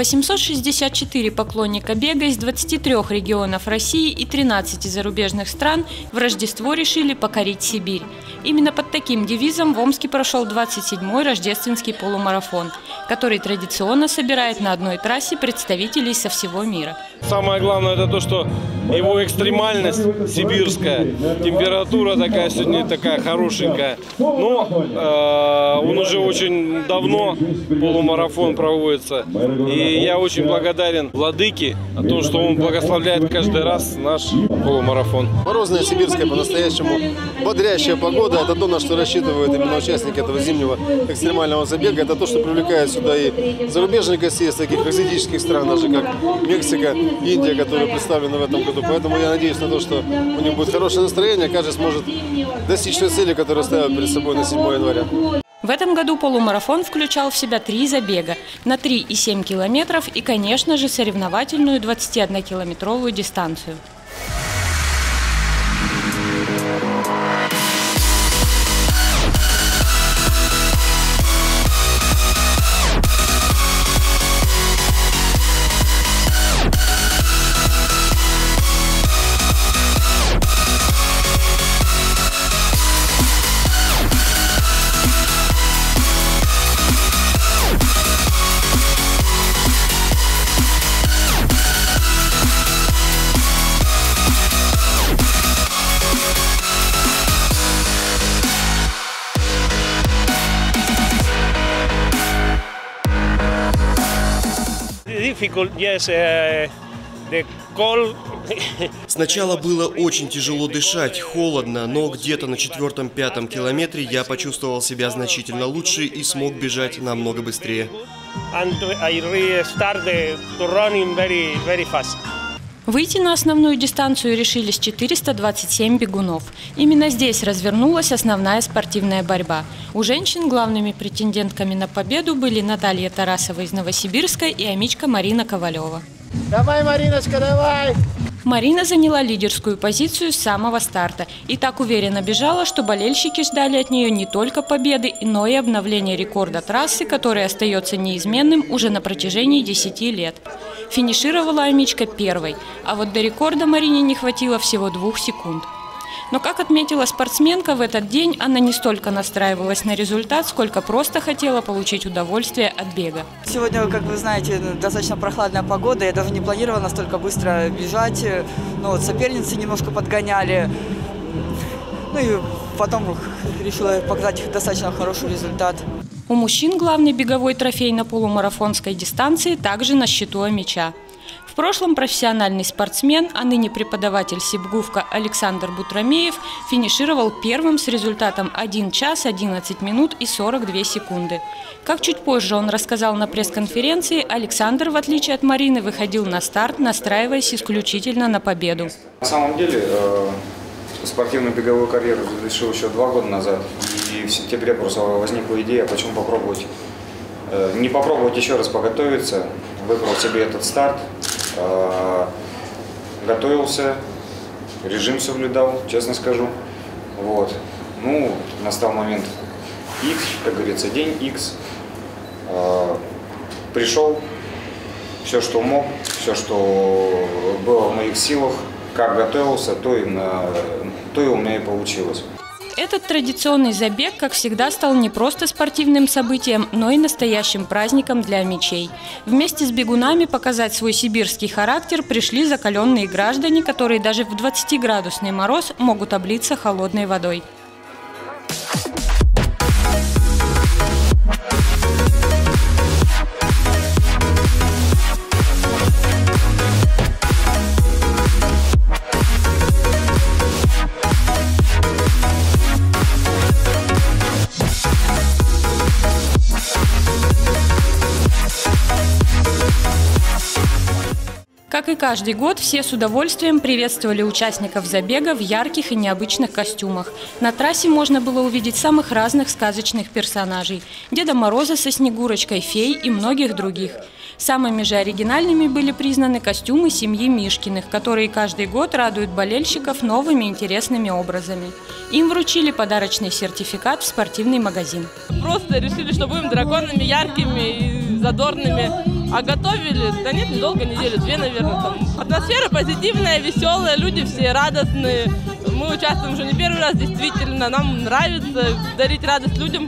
864 поклонника бега из 23 регионов России и 13 зарубежных стран в Рождество решили покорить Сибирь. Именно под таким девизом в Омске прошел 27-й рождественский полумарафон, который традиционно собирает на одной трассе представителей со всего мира. Самое главное – это то, что его экстремальность сибирская, температура такая сегодня такая хорошенькая. Но он уже очень давно, полумарафон проводится. И я очень благодарен владыке о том, что он благословляет каждый раз наш полумарафон. Морозная сибирская, по-настоящему бодрящая погода – это то, на что рассчитывают именно участники этого зимнего экстремального забега. Это то, что привлекает сюда и зарубежных гостей из таких экзотических стран, даже как Мексика, Индия, которые представлены в этом году. Поэтому я надеюсь на то, что у них будет хорошее настроение, каждый сможет достичь той цели, которую ставят перед собой на 7 января. В этом году полумарафон включал в себя 3 забега на 3,7 километров и, конечно же, соревновательную 21-километровую дистанцию. Сначала было очень тяжело дышать, холодно, но где-то на 4-5 километре я почувствовал себя значительно лучше и смог бежать намного быстрее. Выйти на основную дистанцию решились 427 бегунов. Именно здесь развернулась основная спортивная борьба. У женщин главными претендентками на победу были Наталья Тарасова из Новосибирска и омичка Марина Ковалева. Давай, Мариночка, давай! Марина заняла лидерскую позицию с самого старта и так уверенно бежала, что болельщики ждали от нее не только победы, но и обновления рекорда трассы, который остается неизменным уже на протяжении 10 лет. Финишировала омичка первой, а вот до рекорда Марине не хватило всего 2 секунд. Но, как отметила спортсменка, в этот день она не столько настраивалась на результат, сколько просто хотела получить удовольствие от бега. Сегодня, как вы знаете, достаточно прохладная погода. Я даже не планировала настолько быстро бежать. Но вот соперницы немножко подгоняли. Ну и потом решила показать достаточно хороший результат. У мужчин главный беговой трофей на полумарафонской дистанции также на счету омича. В прошлом профессиональный спортсмен, а ныне преподаватель Сибгувка Александр Бутрамеев финишировал первым с результатом 1 час 11 минут и 42 секунды. Как чуть позже он рассказал на пресс-конференции, Александр, в отличие от Марины, выходил на старт, настраиваясь исключительно на победу. На самом деле, спортивную беговую карьеру решил еще 2 года назад. И в сентябре просто возникла идея, почему попробовать. Не попробовать еще раз подготовиться. Выбрал себе этот старт. Готовился, режим соблюдал, честно скажу. Вот. Ну, настал момент X, как говорится, день X. Пришел, все, что мог, все, что было в моих силах, как готовился, то и у меня и получилось. Этот традиционный забег, как всегда, стал не просто спортивным событием, но и настоящим праздником для омичей. Вместе с бегунами показать свой сибирский характер пришли закаленные граждане, которые даже в 20-градусный мороз могут облиться холодной водой. Как и каждый год, все с удовольствием приветствовали участников забега в ярких и необычных костюмах. На трассе можно было увидеть самых разных сказочных персонажей – Деда Мороза со Снегурочкой, фей и многих других. Самыми же оригинальными были признаны костюмы семьи Мишкиных, которые каждый год радуют болельщиков новыми интересными образами. Им вручили подарочный сертификат в спортивный магазин. Просто решили, что будем драконами яркими и задорными. А готовили, да нет, недолго, неделю-две, наверное, там. Атмосфера позитивная, веселая, люди все радостные. Мы участвуем уже не первый раз, действительно, нам нравится дарить радость людям.